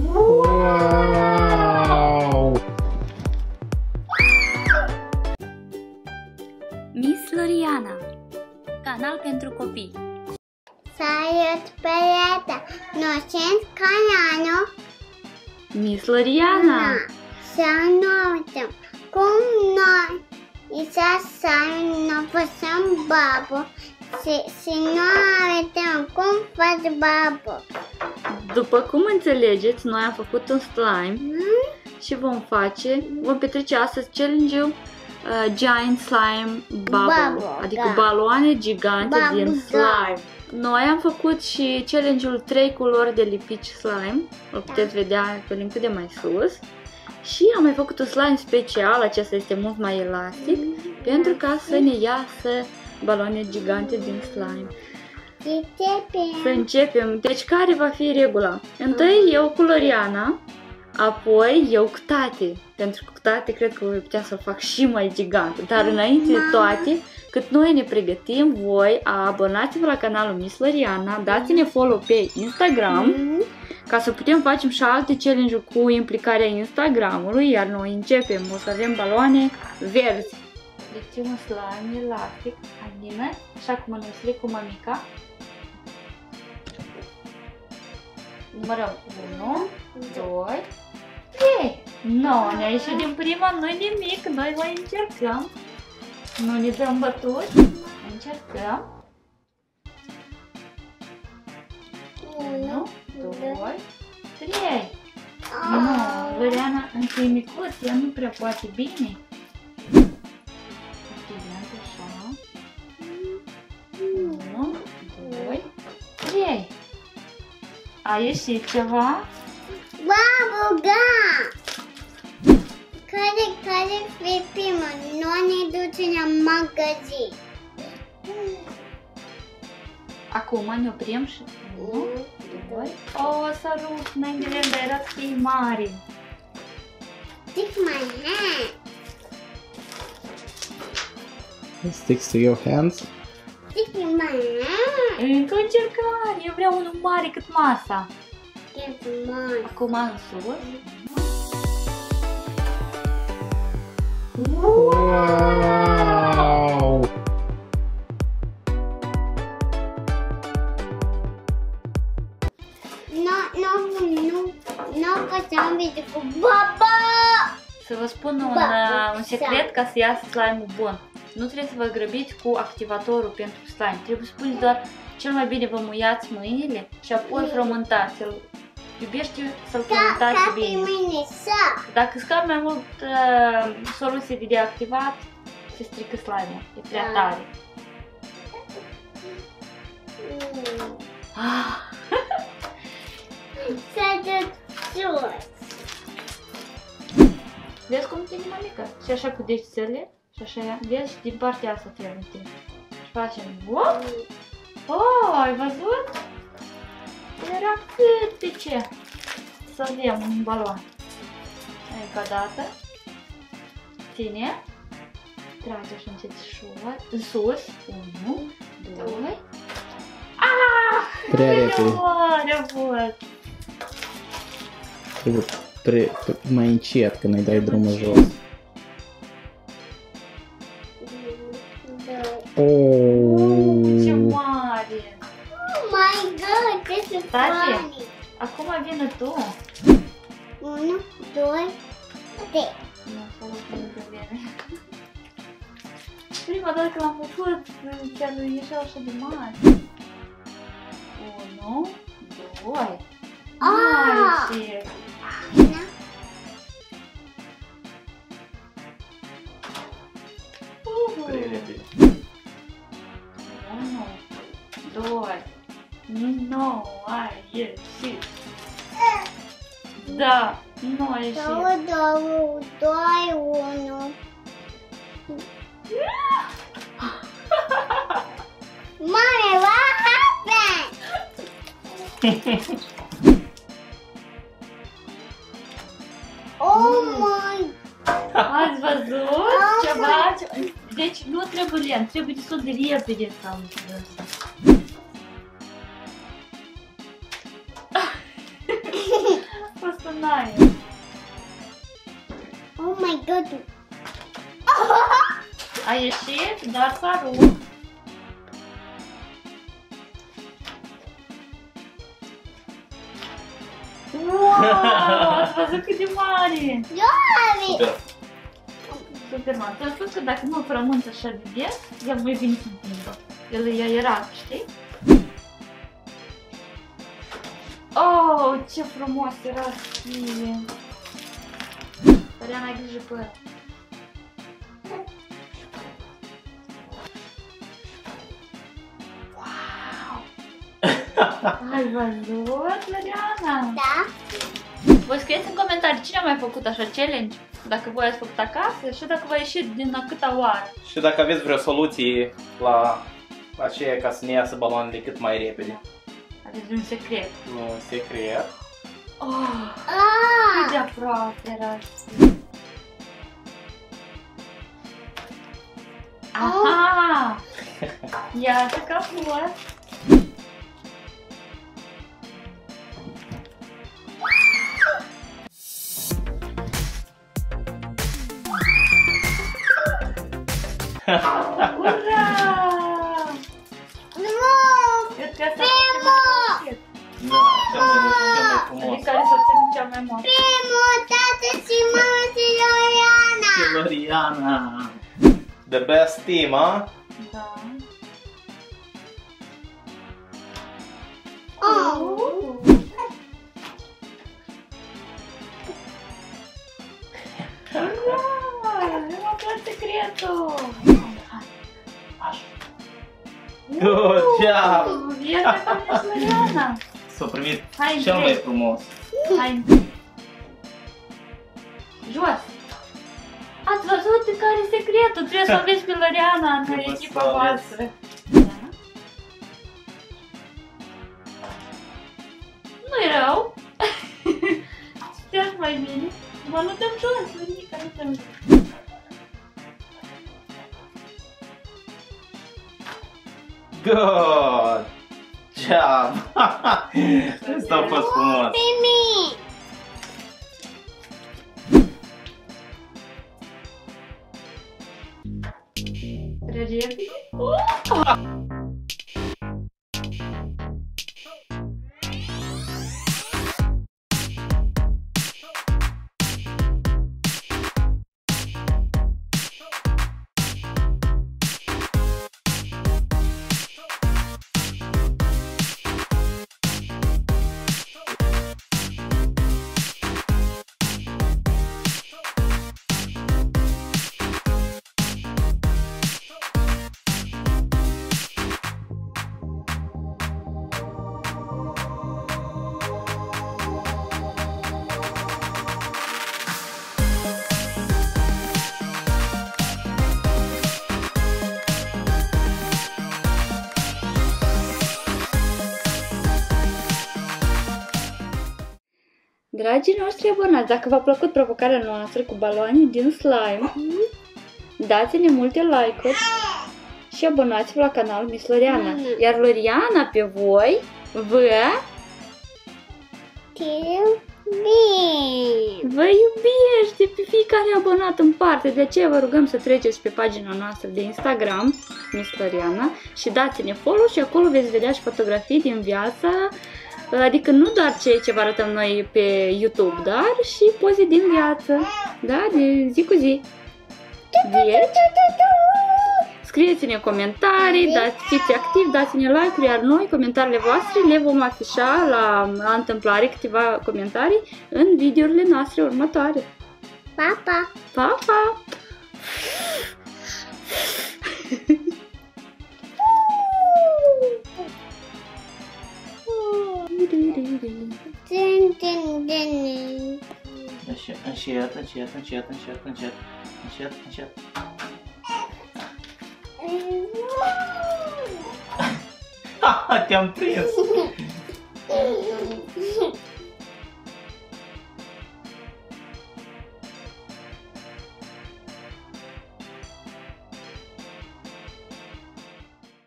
Uau! Miss Laureana, canal pentru copii. Salut, prieteni! Noi suntem canalul Miss Laureana. Să ne uităm cum noi facem babu și noi uităm cum faci babu. După cum înțelegeți, noi am făcut un slime și vom petrece astăzi challenge-ul Giant Slime Bubble, adică baloane gigante din slime. Noi am făcut și challenge-ul 3 culori de lipici slime, îl puteți vedea pe linkul de mai sus. Și am mai făcut un slime special, acesta este mult mai elastic, pentru ca să ne iasă baloane gigante din slime. Să începem! Deci care va fi regula? Întâi eu cu Laureana, apoi eu cu Tati. Pentru că cu Tati cred că voi putea să o fac și mai gigant. Dar înainte de toate, cât noi ne pregătim, voi abonați-vă la canalul Miss Laureana, dați-ne follow pe Instagram, ca să putem face și alte challenge-uri cu implicarea Instagramului, iar noi începem, o să avem baloane verzi. Deci un slime elastic, anime, așa cum mănânc cu mămica. Numărăm 1, 2, 3. Nu, ne-a ieșit din prima, nu-i nimic, noi mai încercăm. Nu ne dăm bătut, încercăm. 1, 2, 3. Nu, Laureana, încă e micuț, ea nu prea poate bine. Așa. 1, 2, 3. A ieșit ceva? Bubblegum! Care fi primul? Noi ne ducem la magazin. Acum ne oprim și... 1, 2... O să rup, ne grăbera fi mare. Take my hand. It sticks to your hands. Stick to my hand. Încă o încercare, eu vreau unul mare cât masa. Acum în sus. Wow! Nu facem video cu baba! Să vă spun un secret ca să iasă slime-ul bun. Nu trebuie să vă grăbiți cu activatorul pentru slime. Trebuie să puneți doar cel mai bine vă muiați mâinile și apoi frământați. Iubește să-l frământați bine. Dacă scapi mai mult soluție de deactivat, se strică slime-ul. E prea tare. Vezi cum ține mămica? Și așa cu degețele. Și așa, vezi, și din partea asta te amintim. Și facem, wop! Oh, ai văzut? Era cât pe ce? Să avem un balon. Încă o dată. Ține. Trage așa încet în sus. 1, 2. Aaaa! Prea repede. Trebuie mai încet când îi dai drumul jos. Ce mare! Oh my god, ce sunt funny! Acum vină tu! 1, 2, 3! Prima dată că l-am făcut, chiar ieșeau așa de mare! 1, 2... Aici! Nu a ieșit! Da, nu a ieșit! 2, 2, 1. Mami, what happened? Oh my! Ați văzut ceva? Deci nu trebuie lent, trebuie destul de repede să am văzut. Просто nice. Oh my god. A ieșit, dar s-a rupt. Wow, ați văzut cât de mare! Super! Super mare. Tu ai spus că dacă nu frământi așa de des, el mai vine să întindă. Ea era, știi? Oh, ce frumos era schie! Laureana, ai grijă pe el. Ai văzut, Laureana? Da. Voi scrieți în comentarii cine a mai făcut așa challenge, dacă voi ați făcut acasă și dacă v-a ieșit din a câta oară. Și dacă aveți vreo soluție la aceea ca să ne iasă baloanele cât mai repede. Aveți un secret. Un secret. Oh, cât de aproape era. Aha! Iată că a fost. Ura! Nu! Primul! Primul! Adică să ținem cea mai mare. Primul, tată și mama și Laureana! Și Laureana! The best team, a? Da. Ura! Nu am plăcut secretul! Good job! Iată că a fost Laureana! S-a primit cel mai frumos! Hai! Jos! Ați văzut care e secretul? Trebuie să aveți pe Laureana în echipa voastră! Nu-i rău! Stai mai bine! Mă nu dăm jos! Nimica, nu dăm jos! Good job! Asta a fost frumos! Regii? Dragii noștri abonați, dacă v-a plăcut provocarea noastră cu baloane din slime, dați-ne multe like-uri și abonați-vă la canalul Miss Laureana. Iar Laureana pe voi vă iubește pe fiecare abonat în parte. De aceea vă rugăm să treceți pe pagina noastră de Instagram, Miss Laureana, și dați-ne follow și acolo veți vedea și fotografii din viața. Adică nu doar ceea ce vă arătăm noi pe YouTube, dar și poze din viață, da, de zi cu zi. Deci, scrieți-ne comentarii, fiți activi, dați-ne like-uri, iar noi comentariile voastre le vom afișa la întâmplare câteva comentarii în videourile noastre următoare. Pa, pa! Pa, pa! Încet, încet, încet, încet, încet, încet, încet. Te-am prins!